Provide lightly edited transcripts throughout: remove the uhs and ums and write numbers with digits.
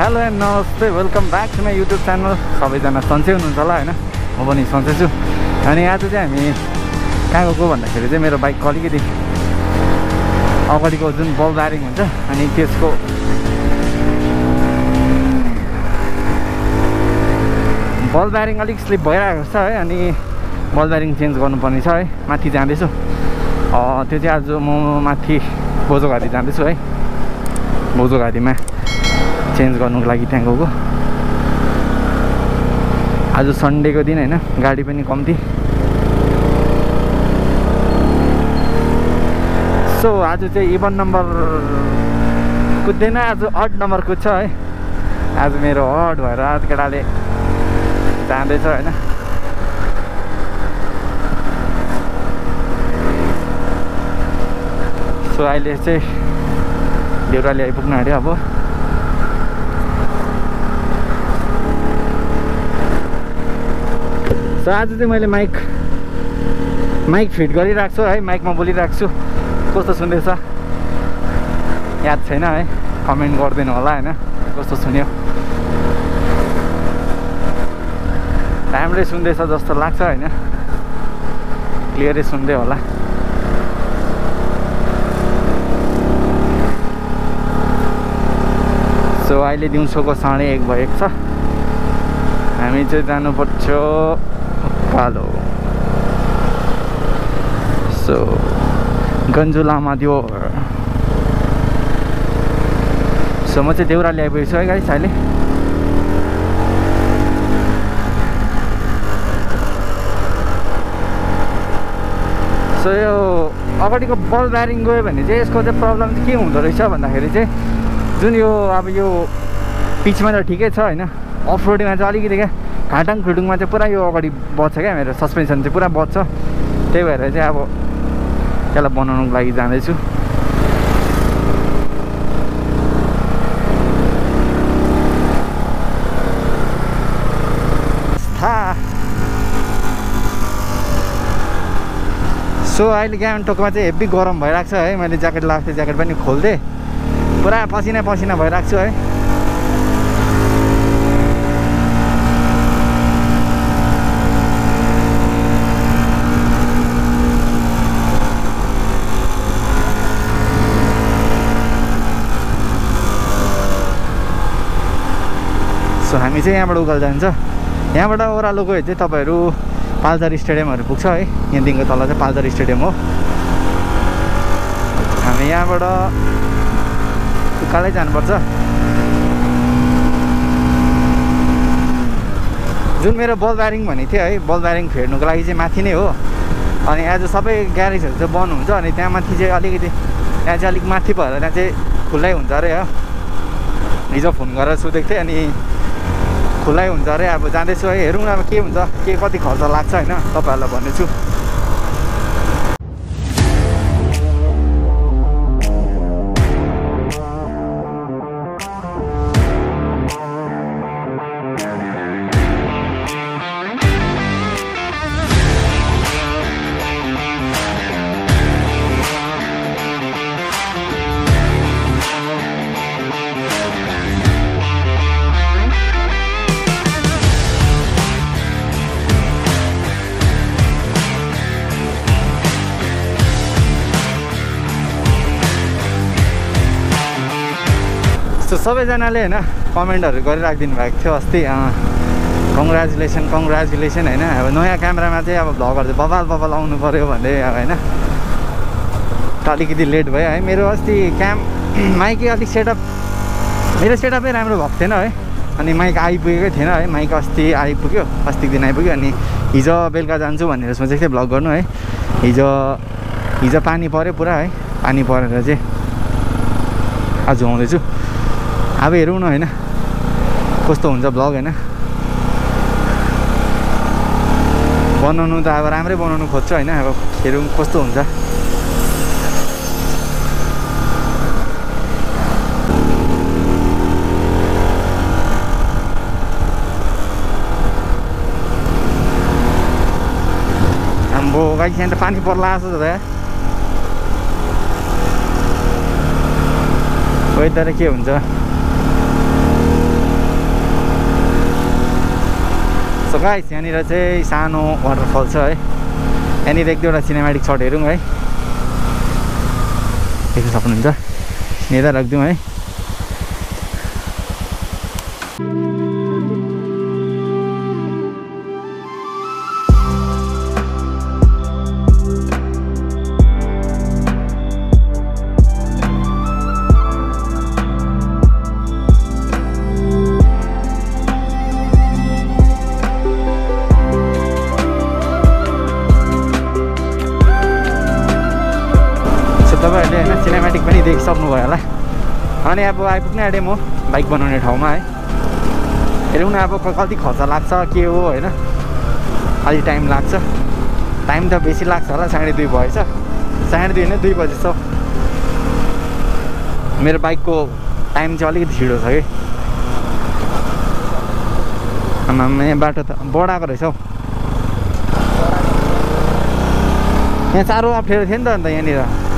Hello and नमस्ते welcome back to my YouTube channel. सबैजना सन्चै हुनुहुन्छ होला हैन, म पनि सन्चै छु। अनि आज चाहिँ हामी कहाँ गएको भन्दाखेरि चाहिँ मेरो बाइकको अलिकति अगाडिको जुन बल वायरिङ हुन्छ अनि त्यसको बल वायरिङ अलिक स्लिप भइरहेको छ है, अनि बल वायरिङ चेन्ज गर्नुपर्ने छ है। माथि जाँदैछु, त्यो चाहिँ आज म माथि भोजोघारी जाँदैछु है। भोजोघारीमा चेन्ज गर्नुको लागि त्यहाँ गएको। आज सन्डेको दिन हैन, गाडी पनि कम्ती। सो आज चाहिँ इभन नम्बर कुद्दैन, आज अड नम्बर कुद्छ है। आज मेरो अड भएर आज केटाले जाँदैछ हैन। सो अहिले चाहिँ देउराली आइपुग्नु आँट्यो अब। सो आज चाहिँ मैले माइक फिट गरिरहेको छु है, माइकमा बोलिरहेको छु। कस्तो सुन्दैछ याद छैन है, कमेन्ट गरिदिनु होला हैन कस्तो सुन्यो। राम्रै सुन्दैछ जस्तो लाग्छ हैन, क्लियरै सुन्दै होला। सो अहिले दिउँसोको 1:30 भएको छ। हामी चाहिँ जानुपर्छ उकालो। सो गन्जु लामा देउर। सो म चाहिँ देउराली आइपुगेको छु है गाइस अहिले। सो यो अगाडिको बल वायरिङ गयो भने चाहिँ यसको चाहिँ प्रब्लम चाहिँ के हुँदो रहेछ भन्दाखेरि चाहिँ जुन यो अब यो पिचमा त ठिकै छ हैन, अफ रोडमा चाहिँ अलिकति क्या खाटाङ खुटुङमा चाहिँ पुरा यो अगाडि बज्छ क्या, मेरो सस्पेन्सन चाहिँ पुरा बज्छ। त्यही भएर चाहिँ अब त्यसलाई बनाउनुको लागि जाँदैछु। सो अहिले गान्तोकमा चाहिँ हेभी गरम भइरहेको छ है। मैले ज्याकेट लगाएको थिएँ, ज्याकेट पनि खोल्दै पुरा पसिना पसिना भइरहेको छु है। सो हामी चाहिँ यहाँबाट उकाल जान्छ, यहाँबाट ओह्रालो गयो चाहिँ तपाईँहरू पाल्जर स्टेडियमहरू पुग्छ है। यहाँदेखिको तल चाहिँ पाल्जर स्टेडियम हो। हामी यहाँबाट उकालै जानुपर्छ। जुन मेरो बल वायरिङ भनेको थियो है, बल वायरिङ फेर्नुको लागि चाहिँ माथि नै हो। अनि आज सबै ग्यारेजहरू चाहिँ बन्द हुन्छ, अनि त्यहाँ माथि चाहिँ अलिकति त्यहाँ चाहिँ अलिक माथि भएर त्यहाँ चाहिँ खुल्लै हुन्छ अरे। हो हिजो फोन गरेर सोधेको थिएँ, अनि खुल्लै हुन्छ अरे। अब जाँदैछु है, हेरौँ अब के हुन्छ, के कति खर्च लाग्छ हैन तपाईँहरूलाई भन्नेछु। सो सबैजनाले हैन कमेन्टहरु गरिराखिदिनु भएको थियो अस्ति, कङ्ग्रेचुलेसन कङ्ग्रेचुलेसन हैन। अब नयाँ क्यामेरामा चाहिँ अब भ्लगहरु बबाल बबाल आउनु पर्यो भन्दै हैन अलिकति लेट भयो है। मेरो अस्ति माइक अलिक सेटअप, मेरो सेटअपै राम्रो भएको थिएन है, अनि माइक आइपुगेकै थिएन है। माइक अस्ति आइपुग्यो, अस्तिको दिन आइपुग्यो। अनि हिजो बेलुका जान्छु भनेर सोचेको थिएँ भ्लग गर्नु है। हिजो पानी पर्यो पुरा है, पानी परेर चाहिँ आज आउँदैछु। अब हेरौँ न हैन कस्तो हुन्छ भ्लग हैन। बनाउनु त अब राम्रै बनाउनु खोज्छु हैन, अब हेरौँ कस्तो हुन्छ। आम्बो गाइस यहाँ त पानी पर्ला जस्तो छ त। वेदर के हुन्छ So guys, yahanira chai sano waterfall cha hai. Yanira ek duita cinematic shot herau hai. Dekhnu sakनुहुन्छ. Neda rakdiu hai. Cinematic पनि देखिसक्नु भयो होला अनि अब आइपुग्ने आडे म बाइक बनाउने ठाउँमा है हेरौँ न अब कति खर्च लाग्छ के हो हैन अलि टाइम लाग्छ टाइम त बेसी लाग्छ होला 2:30 भएछ 2:30 हैन 2 बजे छ मेरो बाइकको टाइम चाहिँ अलिकति ढिलो छ के हामी बाटो त बडाको रहेछ हौ यहाँ चारो अप्ठ्यारो थियो नि त अनि यहाँनिर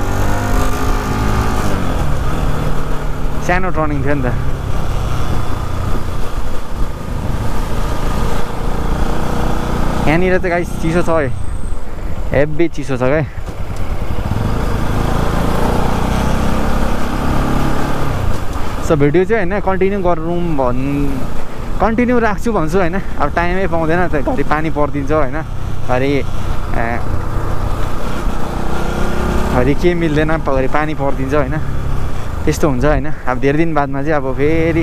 Sano running here. Here guys, cheese toy. Every cheese toy. So video is continue go room on continue rakchu bhanchu haina. Ab time ei paउँदैन त घरि पानी पर्दिन्छ हैन. घरि के मिल्दैन घरि पानी पर्दिन्छ हैन. त्यस्तो हुन्छ हैन अब धेरै दिन बादमा चाहिँ अब फेरि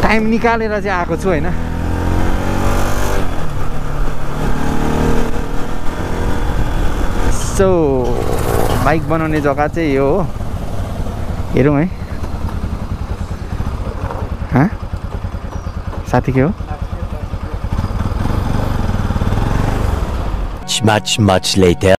टाइम निकालेर चाहिँ आको छु हैन सो बाइक बनाउने जग्गा चाहिँ यो हो हेरौँ है ह साथी के हो much later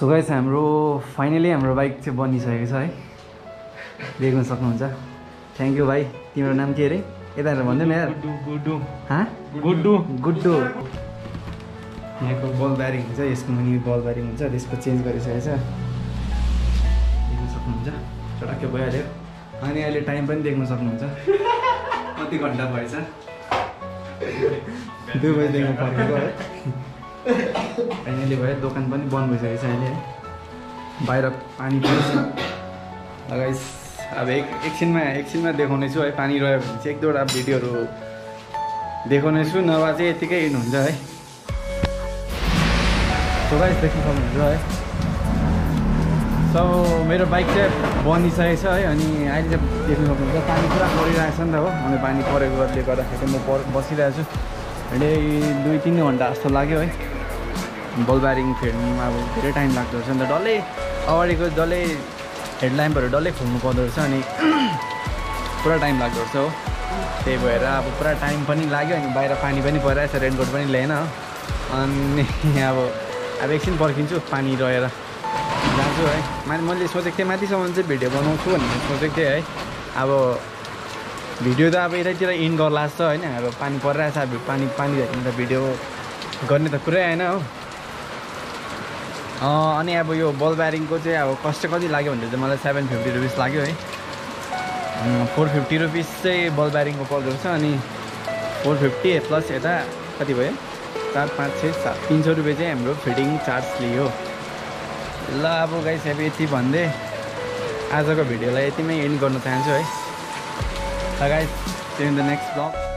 So guys, hamro finally hamro bike chai banisakeको छ है. देख्न सक्नुहुन्छ. Thank you भाइ. तिम्रो नाम के रे? यता हेर भन्दैन यार. गुड्डु. ह? गुड्डु. गुड्डु. यहाँको बल ब्यारिङ हुन्छ. यसको पनि बल ब्यारिङ हुन्छ. त्यसको चेन्ज गरिसकेछ. देख्न सक्नुहुन्छ. चटक्क भइहाल्यो. अनि अहिले टाइम पनि देख्न सक्नुहुन्छ. कति घण्टा भएछ? 2 बजे देख्न पर्खेको है. Finally, we have dokan pani band bhayisakecha अहिले बाहिर पानी पर्छ गाइस अब एकछिनमा देखाउने छु है पानी रह्यो भने चाहिँ एक दुईवटा भिडियोहरु देखाउने छु नभए चाहिँ यतिकै इन हुन्छ है सो गाइस देख्न सक्नुहुन्छ है सो मेरो बाइक चाहिँ बनिसकेछ है अनि अहिले चाहिँ देख्न सक्नुहुन्छ पानी पुरा परिरहेछ नि त हो अनि पानी परेकोले गर्दाखेरि म बसिरहेछु अहिले 2-3 घण्टा जस्तो लाग्यो है बल ब्यारिङ फेर्नुमा अब धेरै टाइम लाग्दो रहेछ नि त डल्लै अगाडिको डल्लै हेडल्याम्पहरू डल्लै खोल्नु पर्दो रहेछ अनि पुरा टाइम लाग्दो रहेछ हो त्यही भएर अब पुरा टाइम पनि लाग्यो अनि बाहिर पानी पनि परिरहेछ रेनकोट पनि ल्याएन हो अनि अब एकछिन पर्खिन्छु पानी रहेर जान्छु है मैले सोचेको थिएँ माथिसम्म चाहिँ भिडियो बनाउँछु भनेर सोचेको थिएँ है अब भिडियो त अब यतातिर इन गर्ला जस्तो हैन अब पानी परिरहेछ अब पानी झरिन्छ भिडियो गर्ने त कुरै आएन हो अनि अब यो बल ब्यारिङको चाहिँ अब कस्ट कति लाग्यो भन्दा चाहिँ मलाई 750 रुपैयाँ लाग्यो है 450 रुपैयाँ चाहिँ बल ब्यारिङको पर्दो रहेछ अनि 450 प्लस यता कति भयो 4, 5, 6, 7, 300 रुपैयाँ चाहिँ हाम्रो फिटिङ चार्ज लियो ल अब गाइस अब यति भन्दै आजको भिडियोलाई यतिमै एन्ड गर्न चाहन्छु है Hi guys, see you in the next vlog.